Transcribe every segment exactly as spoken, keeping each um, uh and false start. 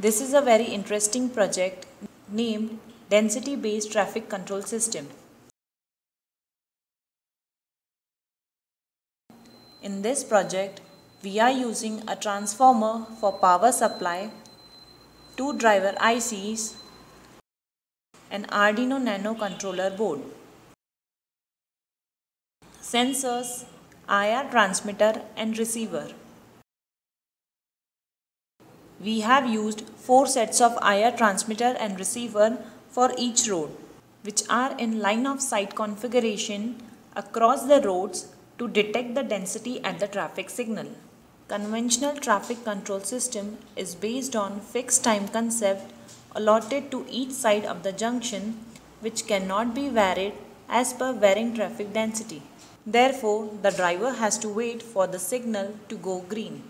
This is a very interesting project named Density Based Traffic Control System. In this project, we are using a transformer for power supply, two driver I Cs, an Arduino Nano controller board, sensors, I R transmitter and receiver. We have used four sets of I R transmitter and receiver for each road, which are in line of sight configuration across the roads to detect the density at the traffic signal. Conventional traffic control system is based on fixed time concept allotted to each side of the junction, which cannot be varied as per varying traffic density. Therefore, the driver has to wait for the signal to go green.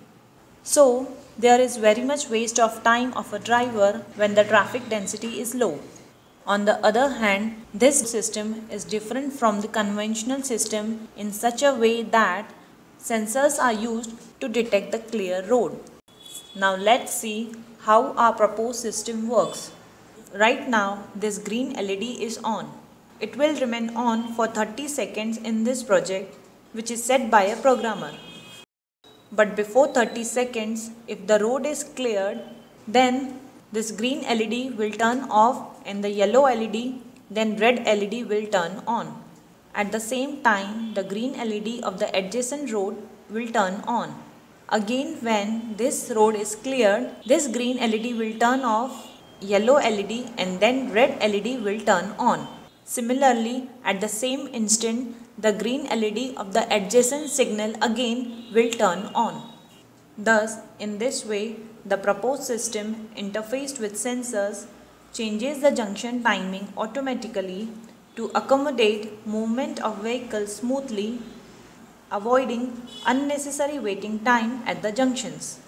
So, there is very much waste of time of a driver when the traffic density is low. On the other hand, this system is different from the conventional system in such a way that sensors are used to detect the clear road. Now let's see how our proposed system works. Right now, this green L E D is on. It will remain on for thirty seconds in this project, which is set by a programmer. But before thirty seconds, if the road is cleared, then this green L E D will turn off and the yellow L E D, then red L E D will turn on. At the same time, the green L E D of the adjacent road will turn on. Again, when this road is cleared, this green L E D will turn off, yellow L E D and then red L E D will turn on. Similarly, at the same instant, the green L E D of the adjacent signal again will turn on. Thus, in this way, the proposed system interfaced with sensors changes the junction timing automatically to accommodate movement of vehicles smoothly, avoiding unnecessary waiting time at the junctions.